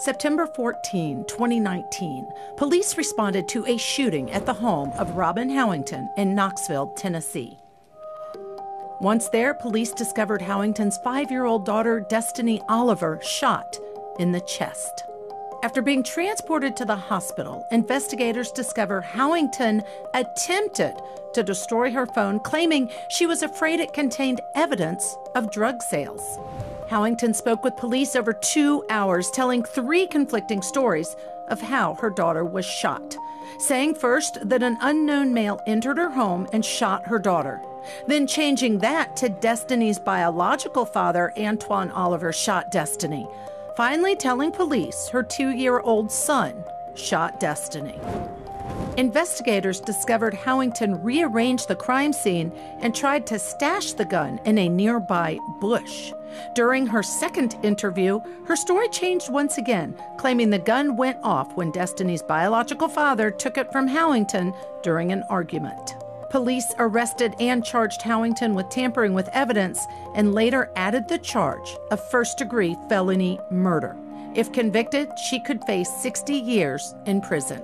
September 14, 2019, police responded to a shooting at the home of Robin Howington in Knoxville, Tennessee. Once there, police discovered Howington's 5-year-old daughter, Destiny Oliver, shot in the chest. After being transported to the hospital, investigators discover Howington attempted to destroy her phone, claiming she was afraid it contained evidence of drug sales. Howington spoke with police over 2 hours, telling 3 conflicting stories of how her daughter was shot, saying first that an unknown male entered her home and shot her daughter, then changing that to Destiny's biological father, Antoine Oliver, shot Destiny, finally telling police her 2-year-old son shot Destiny. Investigators discovered Howington rearranged the crime scene and tried to stash the gun in a nearby bush. During her second interview, her story changed once again, claiming the gun went off when Destiny's biological father took it from Howington during an argument. Police arrested and charged Howington with tampering with evidence and later added the charge of first-degree felony murder. If convicted, she could face 60 years in prison.